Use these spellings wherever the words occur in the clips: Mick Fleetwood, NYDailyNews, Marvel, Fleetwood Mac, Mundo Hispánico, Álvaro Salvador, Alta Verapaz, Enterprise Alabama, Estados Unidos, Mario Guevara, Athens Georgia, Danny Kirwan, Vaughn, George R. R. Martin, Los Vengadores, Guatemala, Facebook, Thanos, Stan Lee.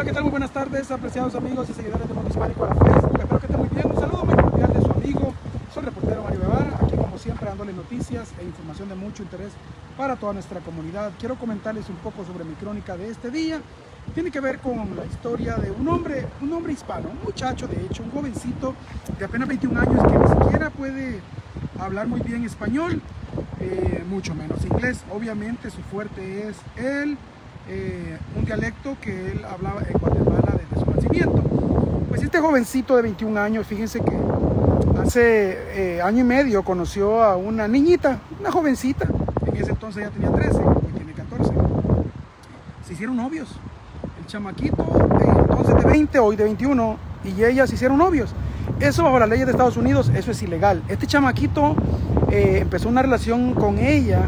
Hola, ¿qué tal? Muy buenas tardes, apreciados amigos y seguidores de Mundo Hispánico en Facebook. Espero que estén muy bien. Un saludo muy cordial de su amigo, soy el reportero Mario Guevara, aquí como siempre dándole noticias e información de mucho interés para toda nuestra comunidad. Quiero comentarles un poco sobre mi crónica de este día. Tiene que ver con la historia de un hombre hispano, un muchacho de hecho, un jovencito de apenas 21 años que ni siquiera puede hablar muy bien español, mucho menos inglés. Obviamente su fuerte es un dialecto que él hablaba en Guatemala desde su nacimiento. Pues este jovencito de 21 años, fíjense que hace año y medio conoció a una niñita, una jovencita, en ese entonces ya tenía 13, hoy tiene 14, se hicieron novios. El chamaquito entonces de 20, hoy de 21, y ellas se hicieron novios. Eso bajo las leyes de Estados Unidos, eso es ilegal. Este chamaquito empezó una relación con ella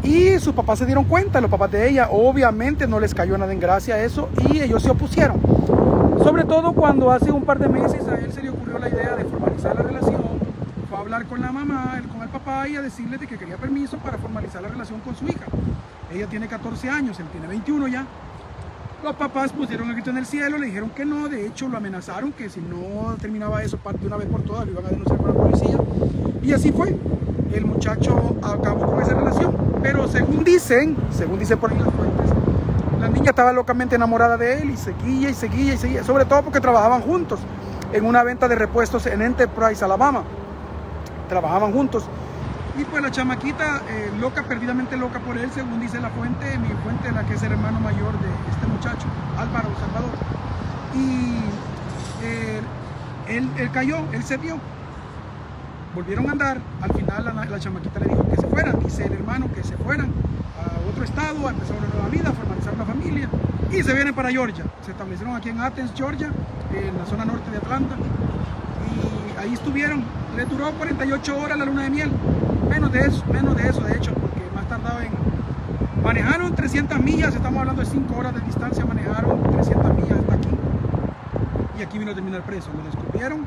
y sus papás se dieron cuenta, los papás de ella, obviamente no les cayó nada en gracia eso y ellos se opusieron. Sobre todo cuando hace un par de meses a él se le ocurrió la idea de formalizar la relación, fue a hablar con la mamá, con el papá y a decirles de que quería permiso para formalizar la relación con su hija. Ella tiene 14 años, él tiene 21 ya. Los papás pusieron el grito en el cielo, le dijeron que no, de hecho lo amenazaron que si no terminaba eso de una vez por todas lo iban a denunciar con la policía y así fue. El muchacho acabó con esa relación, pero según dicen por ahí las fuentes, la niña estaba locamente enamorada de él y seguía, sobre todo porque trabajaban juntos en una venta de repuestos en Enterprise, Alabama. Trabajaban juntos y pues la chamaquita, loca, perdidamente loca por él, según dice la fuente, mi fuente, la que es el hermano mayor de este muchacho, Álvaro Salvador. Y él cayó, él se dio. Volvieron a andar, al final la chamaquita le dijo que se fueran, dice el hermano que se fueran a otro estado, a empezar una nueva vida, a formalizar una familia y se vienen para Georgia, se establecieron aquí en Athens, Georgia, en la zona norte de Atlanta y ahí estuvieron, le duró 48 horas la luna de miel, menos de eso de hecho, porque más tardaba en... Manejaron 300 millas, estamos hablando de 5 horas de distancia, manejaron 300 millas hasta aquí y aquí vino a terminar preso, lo descubrieron,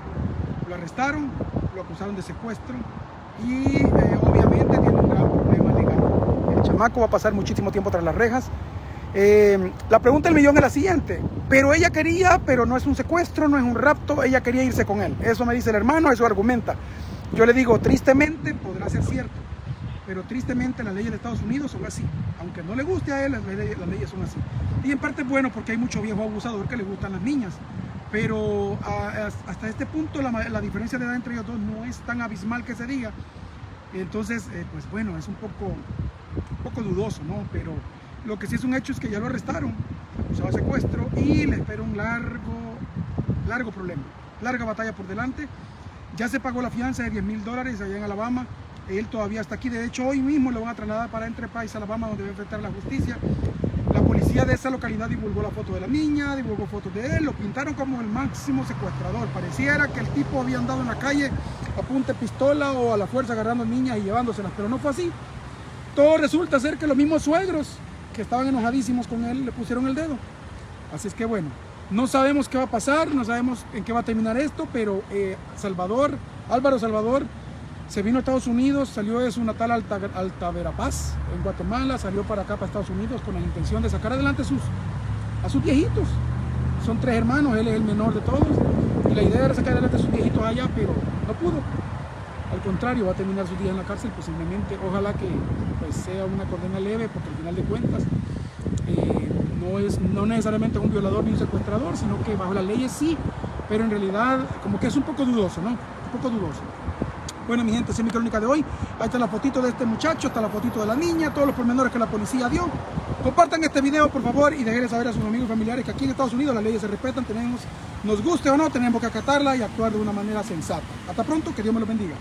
lo arrestaron, lo acusaron de secuestro y obviamente tiene un gran problema legal. El chamaco va a pasar muchísimo tiempo tras las rejas. La pregunta del millón es la siguiente, pero ella quería, pero no es un secuestro, no es un rapto, ella quería irse con él. Eso me dice el hermano, eso argumenta. Yo le digo, tristemente podrá ser cierto, pero tristemente las leyes de Estados Unidos son así. Aunque no le guste a él, las leyes son así. Y en parte es bueno porque hay mucho viejo abusador que le gustan las niñas. Pero hasta este punto la diferencia de edad entre ellos dos no es tan abismal que se diga. Entonces, pues bueno, es un poco dudoso, ¿no? Pero lo que sí es un hecho es que ya lo arrestaron, acusado de secuestro y le espera un largo problema, larga batalla por delante. Ya se pagó la fianza de $10,000 allá en Alabama. Él todavía está aquí. De hecho, hoy mismo lo van a trasladar para Enterprise, Alabama, donde va a enfrentar la justicia. La policía de esa localidad divulgó la foto de la niña, divulgó fotos de él, lo pintaron como el máximo secuestrador. Pareciera que el tipo había andado en la calle a punta de pistola o a la fuerza agarrando niñas y llevándoselas, pero no fue así. Todo resulta ser que los mismos suegros que estaban enojadísimos con él le pusieron el dedo. Así es que bueno, no sabemos qué va a pasar, no sabemos en qué va a terminar esto, pero Álvaro Salvador se vino a Estados Unidos, salió de su natal Alta Verapaz, en Guatemala, salió para acá, para Estados Unidos, con la intención de sacar adelante a sus viejitos. Son 3 hermanos, él es el menor de todos, y la idea era sacar adelante a sus viejitos allá, pero no pudo. Al contrario, va a terminar sus días en la cárcel posiblemente. Ojalá que pues, sea una condena leve, porque al final de cuentas no necesariamente un violador ni un secuestrador, sino que bajo las leyes sí, pero en realidad como que es un poco dudoso, ¿no? Un poco dudoso. Bueno, mi gente, esa es mi crónica de hoy. Ahí está la fotito de este muchacho, está la fotito de la niña, todos los pormenores que la policía dio. Compartan este video, por favor, y déjenle saber a sus amigos y familiares que aquí en Estados Unidos las leyes se respetan, nos guste o no, tenemos que acatarla y actuar de una manera sensata. Hasta pronto, que Dios me los bendiga.